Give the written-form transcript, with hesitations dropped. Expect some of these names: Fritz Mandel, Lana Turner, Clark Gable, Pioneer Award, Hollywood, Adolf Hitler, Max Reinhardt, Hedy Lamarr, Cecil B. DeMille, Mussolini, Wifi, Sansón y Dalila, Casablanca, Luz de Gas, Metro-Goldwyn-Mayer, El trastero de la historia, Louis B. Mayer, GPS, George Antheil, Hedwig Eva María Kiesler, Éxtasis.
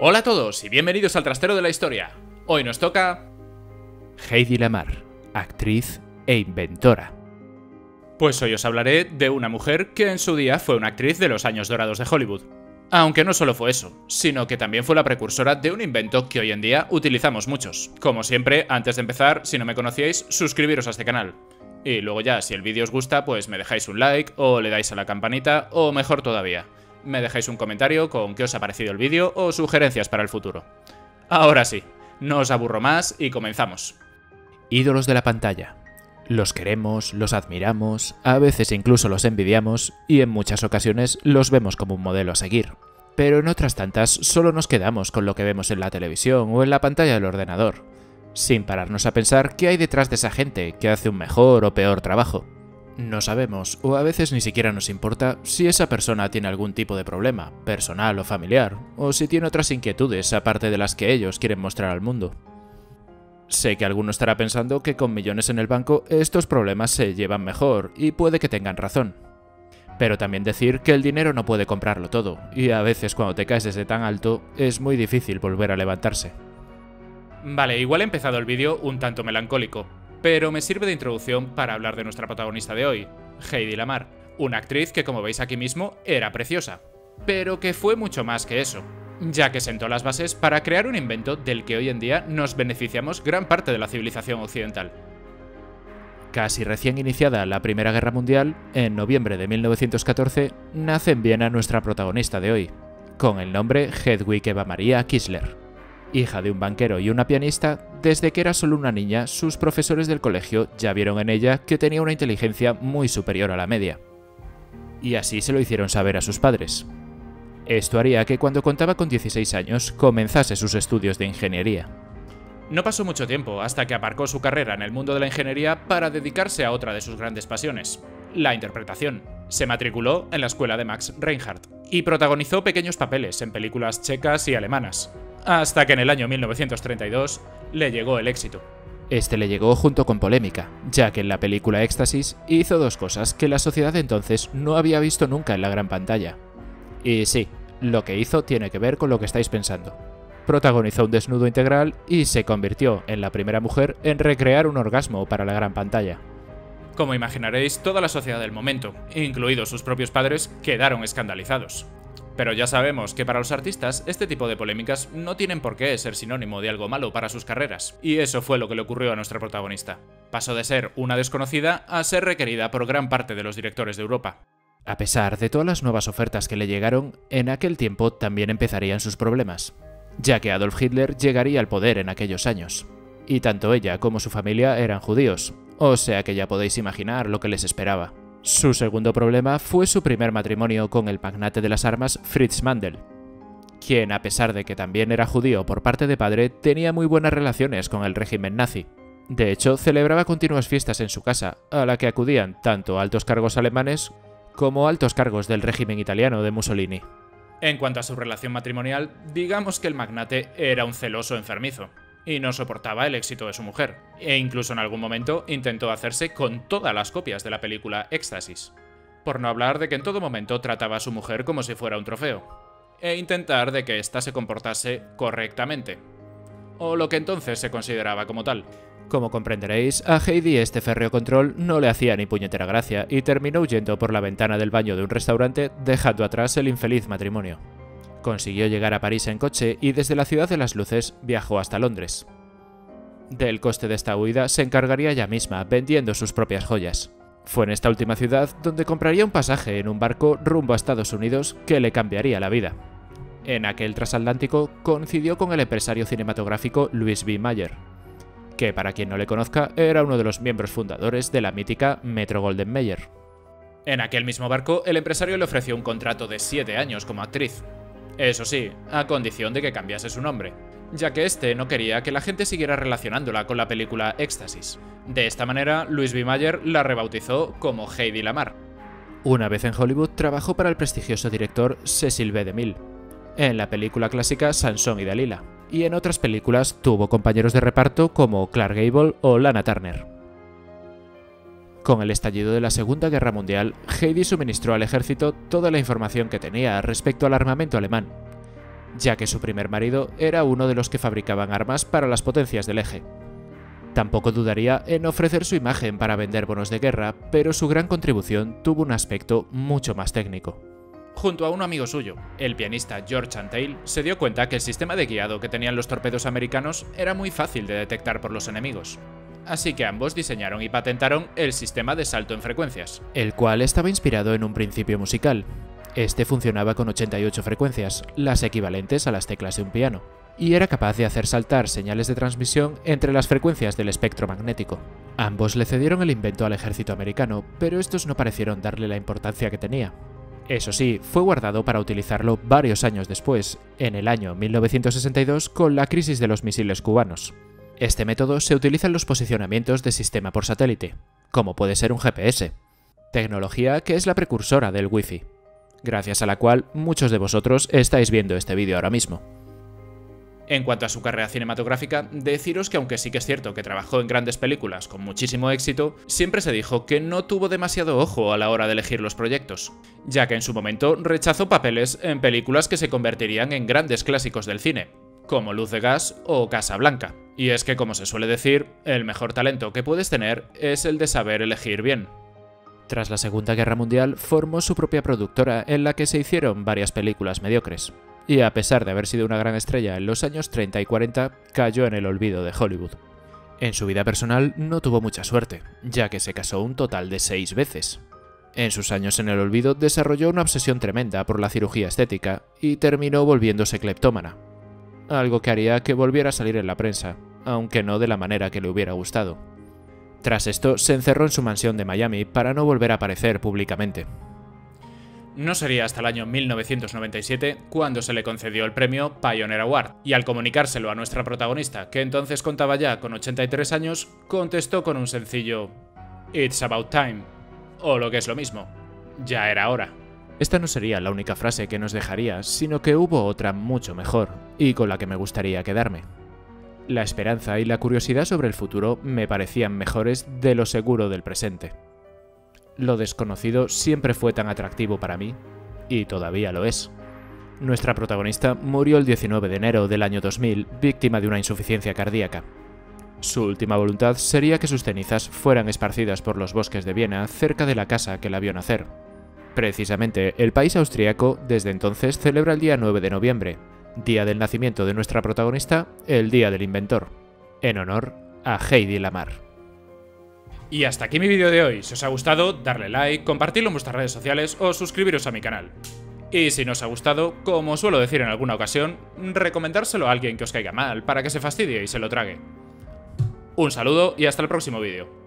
Hola a todos y bienvenidos al Trastero de la Historia. Hoy nos toca... Hedy Lamarr, actriz e inventora. Pues hoy os hablaré de una mujer que en su día fue una actriz de los años dorados de Hollywood. Aunque no solo fue eso, sino que también fue la precursora de un invento que hoy en día utilizamos muchos. Como siempre, antes de empezar, si no me conocíais, suscribiros a este canal. Y luego ya, si el vídeo os gusta, pues me dejáis un like, o le dais a la campanita, o mejor todavía, me dejáis un comentario con qué os ha parecido el vídeo o sugerencias para el futuro. Ahora sí, no os aburro más y comenzamos. Ídolos de la pantalla. Los queremos, los admiramos, a veces incluso los envidiamos y en muchas ocasiones los vemos como un modelo a seguir. Pero en otras tantas solo nos quedamos con lo que vemos en la televisión o en la pantalla del ordenador, sin pararnos a pensar qué hay detrás de esa gente que hace un mejor o peor trabajo. No sabemos, o a veces ni siquiera nos importa, si esa persona tiene algún tipo de problema, personal o familiar, o si tiene otras inquietudes aparte de las que ellos quieren mostrar al mundo. Sé que alguno estará pensando que con millones en el banco estos problemas se llevan mejor, y puede que tengan razón. Pero también decir que el dinero no puede comprarlo todo, y a veces cuando te caes desde tan alto, es muy difícil volver a levantarse. Vale, igual he empezado el vídeo un tanto melancólico, pero me sirve de introducción para hablar de nuestra protagonista de hoy, Hedy Lamarr, una actriz que, como veis aquí mismo, era preciosa, pero que fue mucho más que eso, ya que sentó las bases para crear un invento del que hoy en día nos beneficiamos gran parte de la civilización occidental. Casi recién iniciada la Primera Guerra Mundial, en noviembre de 1914, nace en Viena nuestra protagonista de hoy, con el nombre Hedwig Eva María Kiesler. Hija de un banquero y una pianista, desde que era solo una niña, sus profesores del colegio ya vieron en ella que tenía una inteligencia muy superior a la media. Y así se lo hicieron saber a sus padres. Esto haría que cuando contaba con 16 años, comenzase sus estudios de ingeniería. No pasó mucho tiempo hasta que aparcó su carrera en el mundo de la ingeniería para dedicarse a otra de sus grandes pasiones, la interpretación. Se matriculó en la escuela de Max Reinhardt y protagonizó pequeños papeles en películas checas y alemanas. Hasta que en el año 1932 le llegó el éxito. Este le llegó junto con polémica, ya que en la película Éxtasis hizo dos cosas que la sociedad de entonces no había visto nunca en la gran pantalla. Y sí, lo que hizo tiene que ver con lo que estáis pensando. Protagonizó un desnudo integral y se convirtió en la primera mujer en recrear un orgasmo para la gran pantalla. Como imaginaréis, toda la sociedad del momento, incluidos sus propios padres, quedaron escandalizados. Pero ya sabemos que para los artistas este tipo de polémicas no tienen por qué ser sinónimo de algo malo para sus carreras, y eso fue lo que le ocurrió a nuestra protagonista. Pasó de ser una desconocida a ser requerida por gran parte de los directores de Europa. A pesar de todas las nuevas ofertas que le llegaron, en aquel tiempo también empezarían sus problemas, ya que Adolf Hitler llegaría al poder en aquellos años. Y tanto ella como su familia eran judíos, o sea que ya podéis imaginar lo que les esperaba. Su segundo problema fue su primer matrimonio con el magnate de las armas Fritz Mandel, quien, a pesar de que también era judío por parte de padre, tenía muy buenas relaciones con el régimen nazi. De hecho, celebraba continuas fiestas en su casa, a la que acudían tanto altos cargos alemanes como altos cargos del régimen italiano de Mussolini. En cuanto a su relación matrimonial, digamos que el magnate era un celoso enfermizo y no soportaba el éxito de su mujer, e incluso en algún momento intentó hacerse con todas las copias de la película Éxtasis, por no hablar de que en todo momento trataba a su mujer como si fuera un trofeo, e intentar de que ésta se comportase correctamente, o lo que entonces se consideraba como tal. Como comprenderéis, a Hedy este férreo control no le hacía ni puñetera gracia y terminó huyendo por la ventana del baño de un restaurante, dejando atrás el infeliz matrimonio. Consiguió llegar a París en coche y desde la Ciudad de las Luces viajó hasta Londres. Del coste de esta huida se encargaría ella misma, vendiendo sus propias joyas. Fue en esta última ciudad donde compraría un pasaje en un barco rumbo a Estados Unidos que le cambiaría la vida. En aquel transatlántico coincidió con el empresario cinematográfico Louis B. Mayer, que para quien no le conozca era uno de los miembros fundadores de la mítica Metro-Goldwyn-Mayer. En aquel mismo barco el empresario le ofreció un contrato de 7 años como actriz. Eso sí, a condición de que cambiase su nombre, ya que este no quería que la gente siguiera relacionándola con la película Éxtasis. De esta manera, Louis B. Mayer la rebautizó como Hedy Lamarr. Una vez en Hollywood, trabajó para el prestigioso director Cecil B. DeMille, en la película clásica Sansón y Dalila, y en otras películas tuvo compañeros de reparto como Clark Gable o Lana Turner. Con el estallido de la Segunda Guerra Mundial, Hedy suministró al ejército toda la información que tenía respecto al armamento alemán, ya que su primer marido era uno de los que fabricaban armas para las potencias del eje. Tampoco dudaría en ofrecer su imagen para vender bonos de guerra, pero su gran contribución tuvo un aspecto mucho más técnico. Junto a un amigo suyo, el pianista George Antheil, se dio cuenta que el sistema de guiado que tenían los torpedos americanos era muy fácil de detectar por los enemigos. Así que ambos diseñaron y patentaron el sistema de salto en frecuencias, el cual estaba inspirado en un principio musical. Este funcionaba con 88 frecuencias, las equivalentes a las teclas de un piano, y era capaz de hacer saltar señales de transmisión entre las frecuencias del espectro magnético. Ambos le cedieron el invento al ejército americano, pero estos no parecieron darle la importancia que tenía. Eso sí, fue guardado para utilizarlo varios años después, en el año 1962, con la crisis de los misiles cubanos. Este método se utiliza en los posicionamientos de sistema por satélite, como puede ser un GPS, tecnología que es la precursora del Wifi, gracias a la cual muchos de vosotros estáis viendo este vídeo ahora mismo. En cuanto a su carrera cinematográfica, deciros que aunque sí que es cierto que trabajó en grandes películas con muchísimo éxito, siempre se dijo que no tuvo demasiado ojo a la hora de elegir los proyectos, ya que en su momento rechazó papeles en películas que se convertirían en grandes clásicos del cine, como Luz de Gas o Casablanca. Y es que, como se suele decir, el mejor talento que puedes tener es el de saber elegir bien. Tras la Segunda Guerra Mundial, formó su propia productora en la que se hicieron varias películas mediocres. Y a pesar de haber sido una gran estrella en los años 30 y 40, cayó en el olvido de Hollywood. En su vida personal no tuvo mucha suerte, ya que se casó un total de 6 veces. En sus años en el olvido desarrolló una obsesión tremenda por la cirugía estética y terminó volviéndose cleptómana, algo que haría que volviera a salir en la prensa, aunque no de la manera que le hubiera gustado. Tras esto, se encerró en su mansión de Miami para no volver a aparecer públicamente. No sería hasta el año 1997 cuando se le concedió el premio Pioneer Award, y al comunicárselo a nuestra protagonista, que entonces contaba ya con 83 años, contestó con un sencillo "It's about time", o lo que es lo mismo, "Ya era hora". Esta no sería la única frase que nos dejaría, sino que hubo otra mucho mejor, y con la que me gustaría quedarme. La esperanza y la curiosidad sobre el futuro me parecían mejores de lo seguro del presente. Lo desconocido siempre fue tan atractivo para mí, y todavía lo es. Nuestra protagonista murió el 19 de enero del año 2000, víctima de una insuficiencia cardíaca. Su última voluntad sería que sus cenizas fueran esparcidas por los bosques de Viena, cerca de la casa que la vio nacer. Precisamente, el país austriaco desde entonces celebra el día 9 de noviembre, día del nacimiento de nuestra protagonista, el día del inventor, en honor a Hedy Lamarr. Y hasta aquí mi vídeo de hoy. Si os ha gustado, darle like, compartirlo en vuestras redes sociales o suscribiros a mi canal. Y si no os ha gustado, como suelo decir en alguna ocasión, recomendárselo a alguien que os caiga mal para que se fastidie y se lo trague. Un saludo y hasta el próximo vídeo.